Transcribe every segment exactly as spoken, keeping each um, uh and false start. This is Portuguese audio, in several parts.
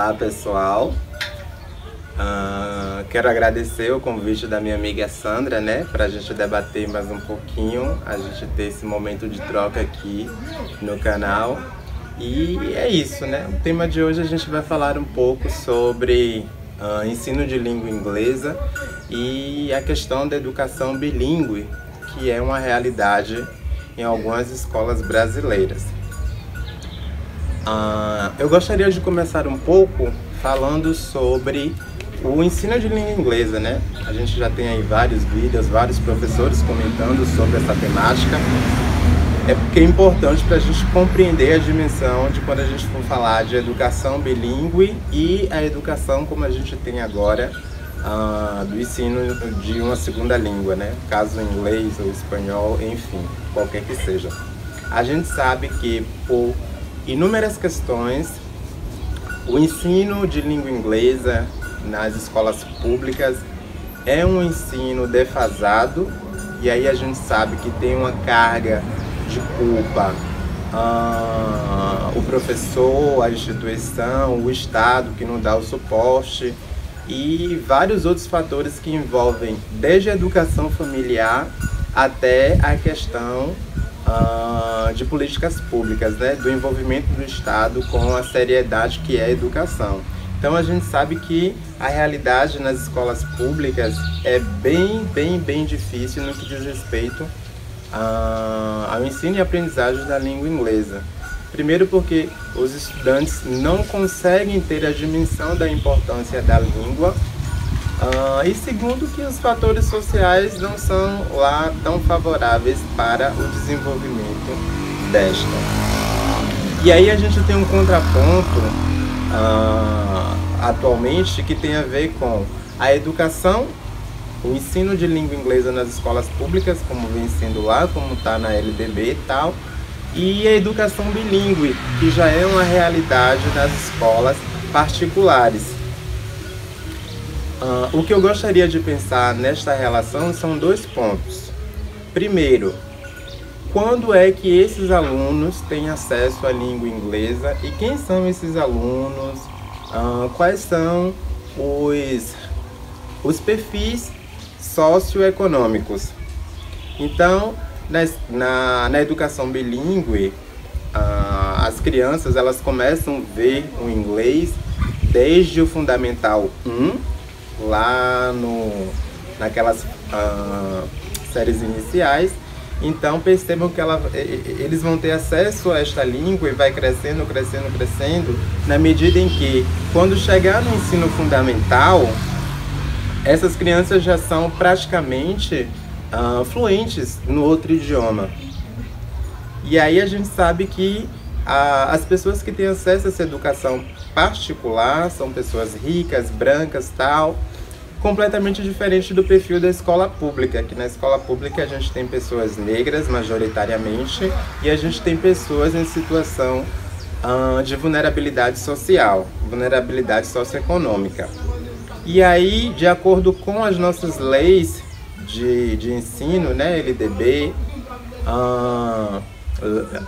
Olá, pessoal. Uh, quero agradecer o convite da minha amiga Sandra, né, para a gente debater mais um pouquinho, a gente ter esse momento de troca aqui no canal. E é isso, né? O tema de hoje a gente vai falar um pouco sobre uh, ensino de língua inglesa e a questão da educação bilíngue, que é uma realidade em algumas escolas brasileiras. Uh, eu gostaria de começar um pouco falando sobre o ensino de língua inglesa, né? A gente já tem aí vários vídeos, vários professores comentando sobre essa temática. É porque é importante para a gente compreender a dimensão de quando a gente for falar de educação bilíngue e a educação como a gente tem agora uh, do ensino de uma segunda língua, né? Caso inglês ou espanhol, enfim, qualquer que seja. A gente sabe que por inúmeras questões, o ensino de língua inglesa nas escolas públicas é um ensino defasado, e aí a gente sabe que tem uma carga de culpa. Ah, o professor, a instituição, o Estado que não dá o suporte e vários outros fatores que envolvem desde a educação familiar até a questão Uh, de políticas públicas, né? Do envolvimento do Estado com a seriedade que é a educação. Então a gente sabe que a realidade nas escolas públicas é bem, bem, bem difícil no que diz respeito uh, ao ensino e aprendizagem da língua inglesa. Primeiro porque os estudantes não conseguem ter a dimensão da importância da língua, Uh, e segundo que os fatores sociais não são lá tão favoráveis para o desenvolvimento desta. E aí a gente tem um contraponto uh, atualmente que tem a ver com a educação, o ensino de língua inglesa nas escolas públicas, como vem sendo lá, como está na L D B e tal, e a educação bilíngue, que já é uma realidade nas escolas particulares. Uh, o que eu gostaria de pensar nesta relação são dois pontos. Primeiro, quando é que esses alunos têm acesso à língua inglesa e quem são esses alunos, uh, quais são os, os perfis socioeconômicos. Então, na, na, na educação bilíngue, uh, as crianças elas começam a ver o inglês desde o Fundamental um, lá no, naquelas ah, séries iniciais. Então percebam que ela, eles vão ter acesso a esta língua e vai crescendo, crescendo, crescendo, na medida em que, quando chegar no ensino fundamental, essas crianças já são praticamente ah, fluentes no outro idioma. E aí a gente sabe que ah, as pessoas que têm acesso a essa educação particular são pessoas ricas, brancas, tal, completamente diferente do perfil da escola pública, que na escola pública a gente tem pessoas negras majoritariamente e a gente tem pessoas em situação uh, de vulnerabilidade social, vulnerabilidade socioeconômica. E aí, de acordo com as nossas leis de, de ensino, né, L D B, uh,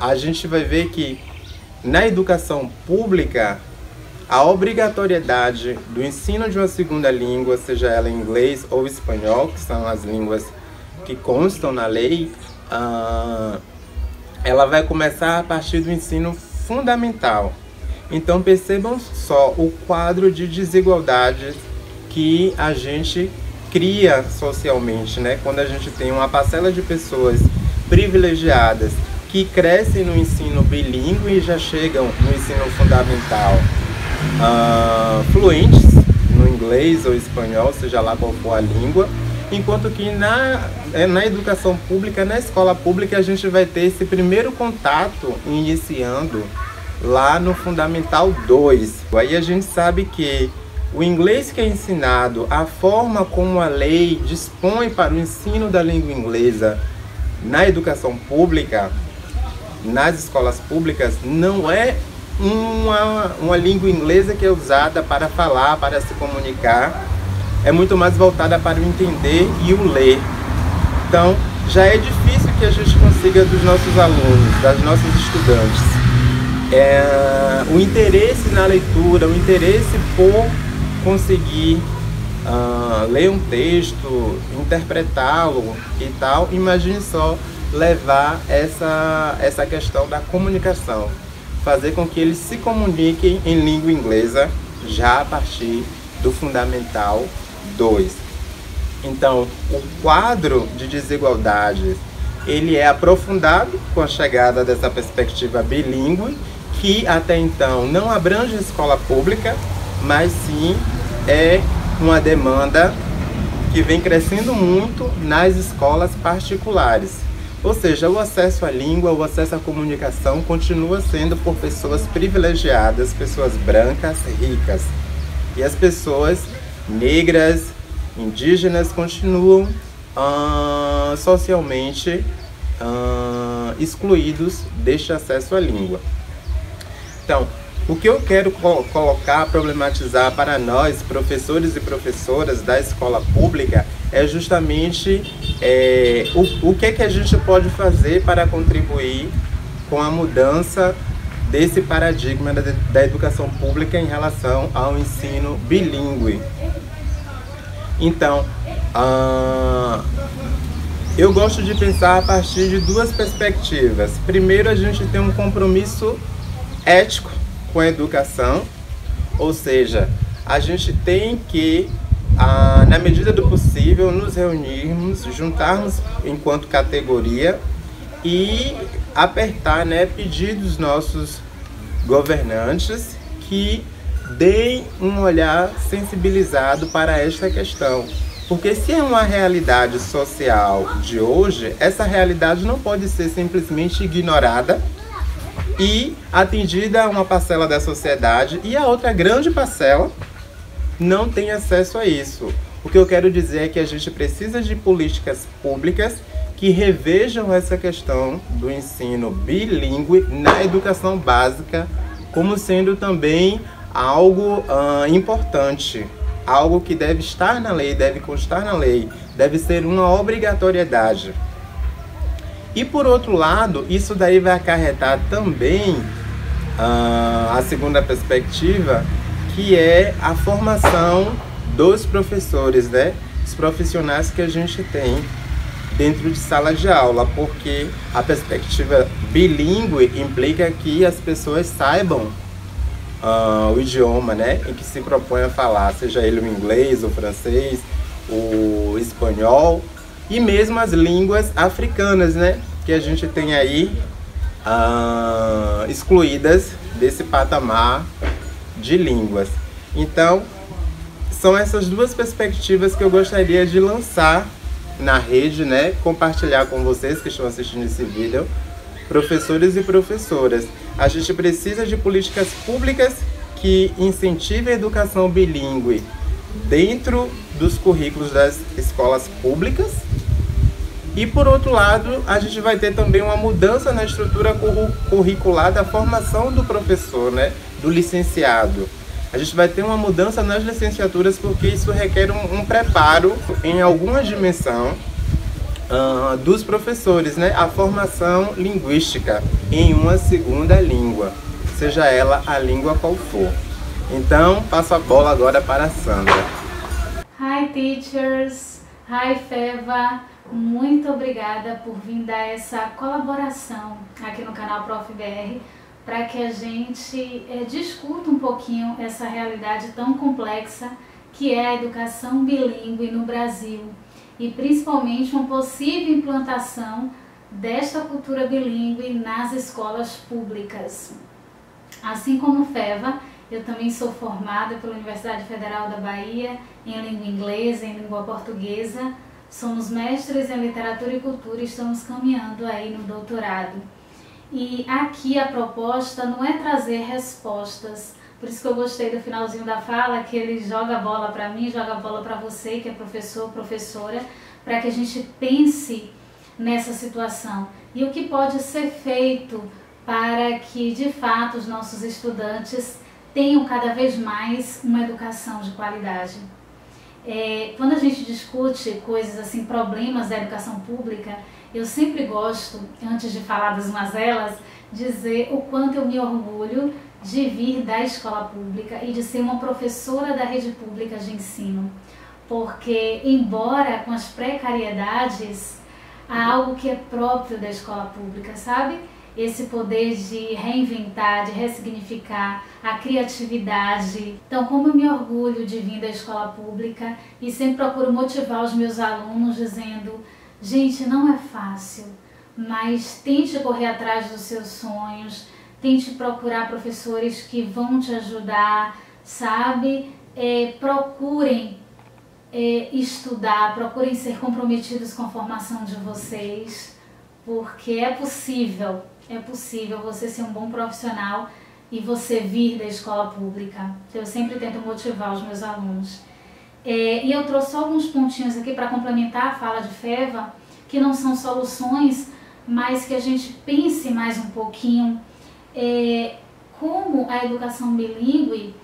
a gente vai ver que na educação pública a obrigatoriedade do ensino de uma segunda língua, seja ela inglês ou espanhol, que são as línguas que constam na lei, uh, ela vai começar a partir do ensino fundamental. Então percebam só o quadro de desigualdades que a gente cria socialmente, né? Quando a gente tem uma parcela de pessoas privilegiadas que crescem no ensino bilíngue e já chegam no ensino fundamental Uh, fluentes no inglês ou espanhol, seja lá qual for a língua, enquanto que na, na educação pública, na escola pública, a gente vai ter esse primeiro contato iniciando lá no Fundamental dois. Aí a gente sabe que o inglês que é ensinado, a forma como a lei dispõe para o ensino da língua inglesa na educação pública, nas escolas públicas, não é Uma, uma língua inglesa que é usada para falar, para se comunicar, é muito mais voltada para o entender e o ler. Então, já é difícil que a gente consiga dos nossos alunos, das nossas estudantes, é, o interesse na leitura, o interesse por conseguir uh, ler um texto, interpretá-lo e tal. Imagine só levar essa, essa questão da comunicação, fazer com que eles se comuniquem em língua inglesa já a partir do Fundamental dois. Então, o quadro de desigualdades, ele é aprofundado com a chegada dessa perspectiva bilíngue, que até então não abrange a escola pública, mas sim é uma demanda que vem crescendo muito nas escolas particulares. Ou seja, o acesso à língua, o acesso à comunicação continua sendo por pessoas privilegiadas, pessoas brancas, ricas. E as pessoas negras, indígenas, continuam uh, socialmente uh, excluídos deste acesso à língua. Então, o que eu quero co colocar, problematizar para nós, professores e professoras da escola pública, é justamente é, o, o que, é que a gente pode fazer para contribuir com a mudança desse paradigma da, da educação pública em relação ao ensino bilíngue. Então, uh, eu gosto de pensar a partir de duas perspectivas. Primeiro, a gente tem um compromisso ético com a educação, ou seja, a gente tem que, ah, na medida do possível, nos reunirmos, juntarmos enquanto categoria e apertar, né, pedir dos nossos governantes que deem um olhar sensibilizado para esta questão. Porque se é uma realidade social de hoje, essa realidade não pode ser simplesmente ignorada e atendida a uma parcela da sociedade, e a outra grande parcela não tem acesso a isso. O que eu quero dizer é que a gente precisa de políticas públicas que revejam essa questão do ensino bilíngue na educação básica como sendo também algo uh, importante, algo que deve estar na lei, deve constar na lei, deve ser uma obrigatoriedade. E por outro lado, isso daí vai acarretar também uh, a segunda perspectiva, que é a formação dos professores, né? Os profissionais que a gente tem dentro de sala de aula, porque a perspectiva bilíngue implica que as pessoas saibam uh, o idioma, né, em que se propõe a falar, seja ele o inglês, o francês, o espanhol, e mesmo as línguas africanas, né, que a gente tem aí uh, excluídas desse patamar de línguas. Então, são essas duas perspectivas que eu gostaria de lançar na rede, né, compartilhar com vocês que estão assistindo esse vídeo, professores e professoras. A gente precisa de políticas públicas que incentivem a educação bilíngue dentro dos currículos das escolas públicas. E por outro lado, a gente vai ter também uma mudança na estrutura curricular da formação do professor, né, do licenciado. A gente vai ter uma mudança nas licenciaturas, porque isso requer um, um preparo em alguma dimensão uh, dos professores, né, a formação linguística em uma segunda língua, seja ela a língua qual for. Então, passo a bola agora para a Sandra. Hi, teachers! Hi, Fêvo! Muito obrigada por vir dar essa colaboração aqui no canal Prof B R, para que a gente é, discuta um pouquinho essa realidade tão complexa que é a educação bilíngue no Brasil, e principalmente uma possível implantação desta cultura bilíngue nas escolas públicas. Assim como Fêvo, eu também sou formada pela Universidade Federal da Bahia em língua inglesa, em língua portuguesa. Somos mestres em literatura e cultura e estamos caminhando aí no doutorado. E aqui a proposta não é trazer respostas. Por isso que eu gostei do finalzinho da fala, que ele joga a bola para mim, joga a bola para você, que é professor, professora, para que a gente pense nessa situação. E o que pode ser feito para que, de fato, os nossos estudantes tenham cada vez mais uma educação de qualidade. É, quando a gente discute coisas assim, problemas da educação pública, Eu sempre gosto, antes de falar das mazelas, dizer o quanto eu me orgulho de vir da escola pública e de ser uma professora da rede pública de ensino, porque, embora com as precariedades, há algo que é próprio da escola pública, sabe? Esse poder de reinventar, de ressignificar, a criatividade. Então, como eu me orgulho de vir da escola pública e sempre procuro motivar os meus alunos dizendo: gente, não é fácil, mas tente correr atrás dos seus sonhos, tente procurar professores que vão te ajudar, sabe? É, procurem é, estudar, procurem ser comprometidos com a formação de vocês, porque é possível, é possível você ser um bom profissional e você vir da escola pública. Eu sempre tento motivar os meus alunos. É, e eu trouxe alguns pontinhos aqui para complementar a fala de Fêvo, que não são soluções, mas que a gente pense mais um pouquinho é, como a educação bilíngue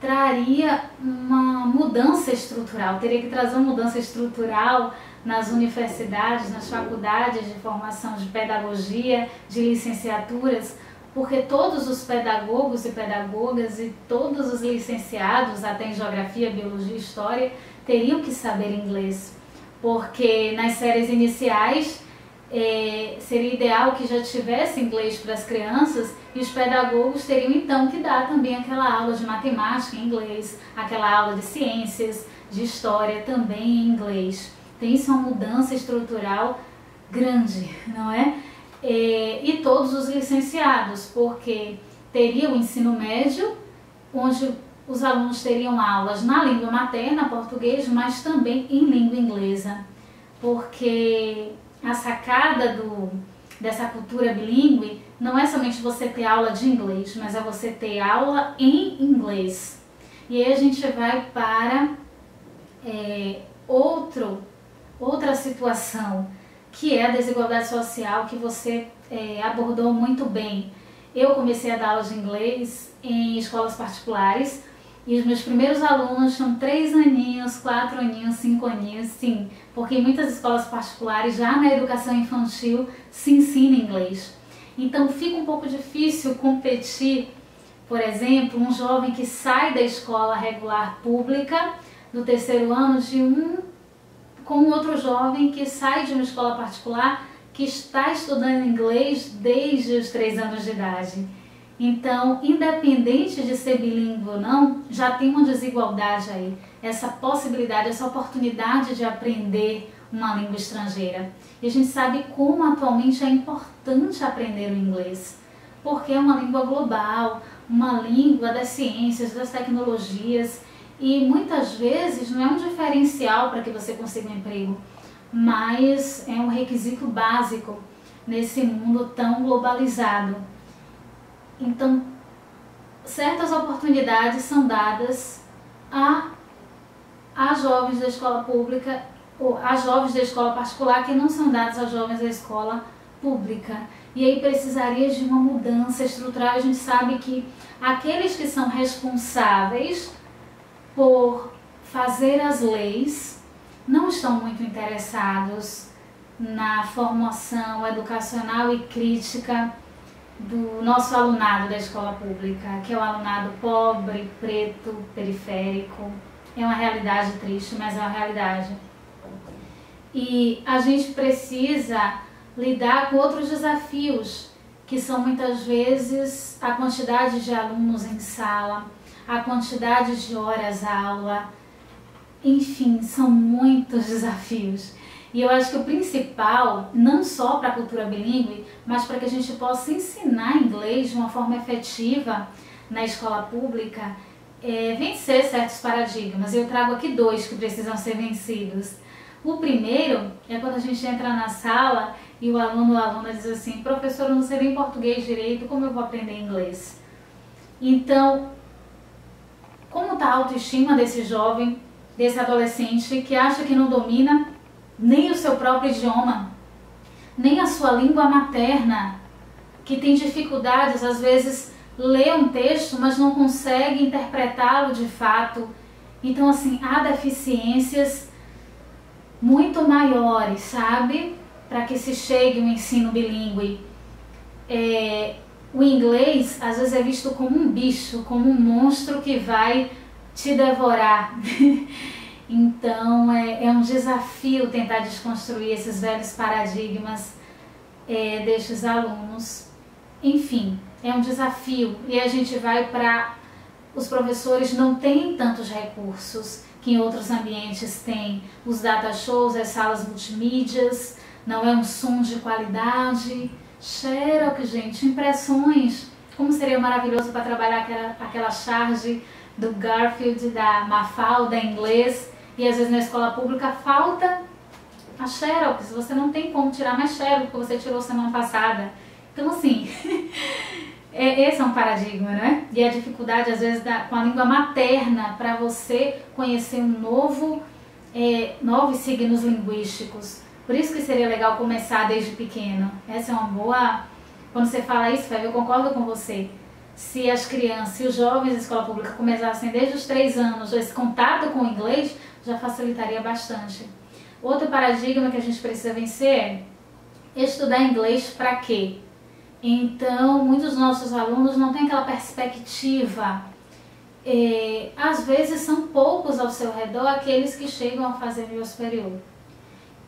traria uma mudança estrutural, teria que trazer uma mudança estrutural nas universidades, nas faculdades de formação de pedagogia, de licenciaturas, porque todos os pedagogos e pedagogas e todos os licenciados, até em geografia, biologia e história, teriam que saber inglês, porque nas séries iniciais eh, seria ideal que já tivesse inglês para as crianças e os pedagogos teriam então que dar também aquela aula de matemática em inglês, aquela aula de ciências, de história também em inglês. Tem isso uma mudança estrutural grande, não é? E todos os licenciados, porque teria o ensino médio, onde os alunos teriam aulas na língua materna, português, mas também em língua inglesa, porque a sacada do, dessa cultura bilíngue não é somente você ter aula de inglês, mas é você ter aula em inglês. E aí a gente vai para é, outro, outra situação, que é a desigualdade social, que você é, abordou muito bem. Eu comecei a dar aula de inglês em escolas particulares e os meus primeiros alunos tinham três aninhos, quatro aninhos, cinco aninhos, sim, porque em muitas escolas particulares já na educação infantil se ensina inglês. Então fica um pouco difícil competir, por exemplo, um jovem que sai da escola regular pública do terceiro ano de um com um outro jovem que sai de uma escola particular que está estudando inglês desde os três anos de idade. Então, independente de ser bilíngue ou não, já tem uma desigualdade aí. Essa possibilidade, essa oportunidade de aprender uma língua estrangeira. E a gente sabe como atualmente é importante aprender o inglês, porque é uma língua global, uma língua das ciências, das tecnologias, e muitas vezes não é um diferencial para que você consiga um emprego, mas é um requisito básico nesse mundo tão globalizado. Então, certas oportunidades são dadas a, a jovens da escola pública, ou a jovens da escola particular, que não são dadas a jovens da escola pública. E aí precisaria de uma mudança estrutural. A gente sabe que aqueles que são responsáveis por fazer as leis, não estão muito interessados na formação educacional e crítica do nosso alunado da escola pública, que é um alunado pobre, preto, periférico. É uma realidade triste, mas é uma realidade. E a gente precisa lidar com outros desafios, que são muitas vezes a quantidade de alunos em sala, a quantidade de horas aula, enfim, são muitos desafios. E eu acho que o principal, não só para a cultura bilíngue, mas para que a gente possa ensinar inglês de uma forma efetiva na escola pública, é vencer certos paradigmas. Eu trago aqui dois que precisam ser vencidos. O primeiro é quando a gente entra na sala e o aluno ou a aluna diz assim: professor, eu não sei nem português direito, como eu vou aprender inglês? Então, como está a autoestima desse jovem, desse adolescente que acha que não domina nem o seu próprio idioma, nem a sua língua materna, que tem dificuldades, às vezes lê um texto, mas não consegue interpretá-lo de fato? Então, assim, há deficiências muito maiores, sabe? para que se chegue um ensino bilíngue. É, o inglês às vezes é visto como um bicho, como um monstro que vai te devorar. Então é, é um desafio tentar desconstruir esses velhos paradigmas é, destes alunos. Enfim, é um desafio, e a gente vai para... Os professores não têm tantos recursos que em outros ambientes têm. Os data shows, as salas multimídias, não é um som de qualidade. Xerox, gente, impressões. Como seria maravilhoso para trabalhar aquela, aquela charge do Garfield, da Mafalda em inglês. E às vezes na escola pública falta a xerox. Você não tem como tirar mais xerox que você tirou semana passada. Então assim... Esse é um paradigma, né? E a dificuldade, às vezes, da, com a língua materna para você conhecer um novo, é, novos signos linguísticos. Por isso que seria legal começar desde pequeno. Essa é uma boa... Quando você fala isso, Fêvo, eu concordo com você. Se as crianças, se os jovens da escola pública começassem desde os três anos, esse contato com o inglês já facilitaria bastante. Outro paradigma que a gente precisa vencer é estudar inglês para quê? Então, muitos dos nossos alunos não têm aquela perspectiva. É, às vezes são poucos ao seu redor aqueles que chegam a fazer nível superior.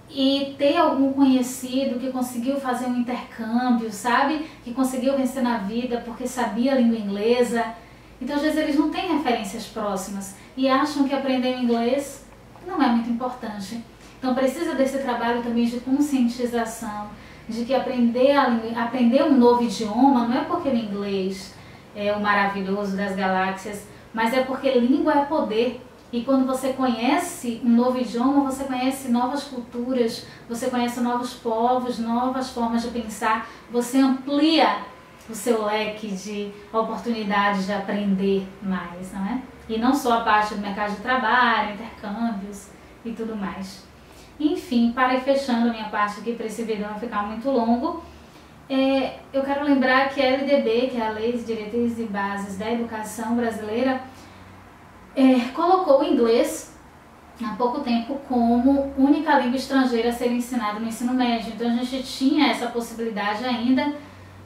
E ter algum conhecido que conseguiu fazer um intercâmbio, sabe? Que conseguiu vencer na vida porque sabia a língua inglesa. Então, às vezes eles não têm referências próximas e acham que aprender inglês não é muito importante. Então, precisa desse trabalho também de conscientização, de que aprender, a, aprender um novo idioma não é porque o inglês é o maravilhoso das galáxias, mas é porque língua é poder. E quando você conhece um novo idioma, você conhece novas culturas, você conhece novos povos, novas formas de pensar, você amplia o seu leque de oportunidades de aprender mais, não é? E não só a parte do mercado de trabalho, intercâmbios e tudo mais. Enfim, para ir fechando a minha parte aqui, para esse vídeo não ficar muito longo, é, eu quero lembrar que a L D B, que é a Lei de Diretrizes e Bases da Educação Brasileira, é, colocou o inglês, há pouco tempo, como única língua estrangeira a ser ensinada no ensino médio. Então a gente tinha essa possibilidade ainda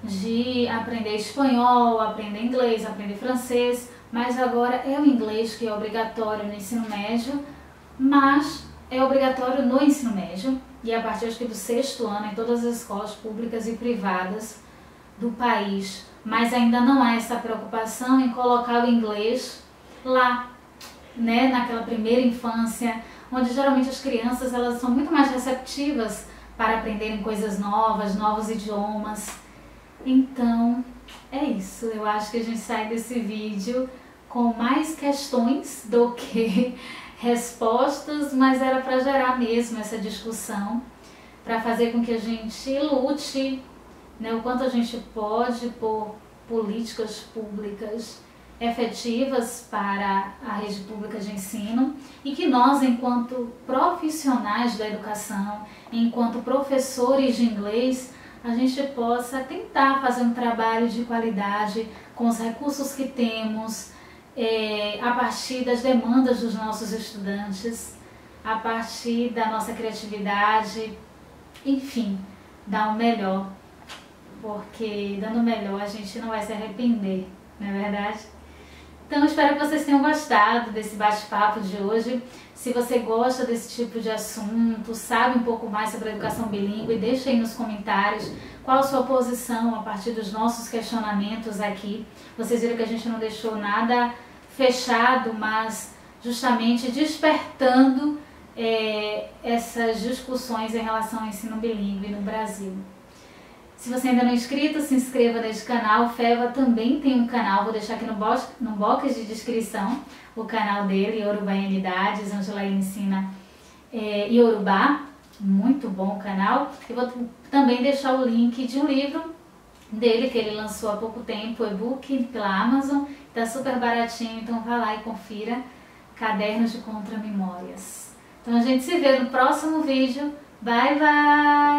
de aprender espanhol, aprender inglês, aprender francês, mas agora é o inglês que é obrigatório no ensino médio, mas... é obrigatório no ensino médio e a partir acho que do sexto ano em todas as escolas públicas e privadas do país. Mas ainda não há essa preocupação em colocar o inglês lá, né, naquela primeira infância, onde geralmente as crianças elas são muito mais receptivas para aprenderem coisas novas, novos idiomas. Então, é isso. Eu acho que a gente sai desse vídeo com mais questões do que... respostas, mas era para gerar mesmo essa discussão, para fazer com que a gente lute, né, o quanto a gente pode por políticas públicas efetivas para a rede pública de ensino e que nós, enquanto profissionais da educação, enquanto professores de inglês, a gente possa tentar fazer um trabalho de qualidade com os recursos que temos, É, a partir das demandas dos nossos estudantes, a partir da nossa criatividade, enfim, dar o melhor, porque dando o melhor a gente não vai se arrepender, não é verdade? Então espero que vocês tenham gostado desse bate-papo de hoje. Se você gosta desse tipo de assunto, sabe um pouco mais sobre a educação bilíngue, deixa aí nos comentários qual a sua posição a partir dos nossos questionamentos aqui. Vocês viram que a gente não deixou nada fechado, mas justamente despertando é, essas discussões em relação ao ensino bilíngue no Brasil. Se você ainda não é inscrito, se inscreva neste canal. O Fêvo também tem um canal, vou deixar aqui no box, no box de descrição o canal dele, Iorubainidades, onde ela ensina é, Iorubá. Muito bom o canal. E vou também deixar o link de um livro dele que ele lançou há pouco tempo, e-book pela Amazon. Está super baratinho, então vá lá e confira. Cadernos de Contra-Memórias. Então a gente se vê no próximo vídeo. Bye, bye!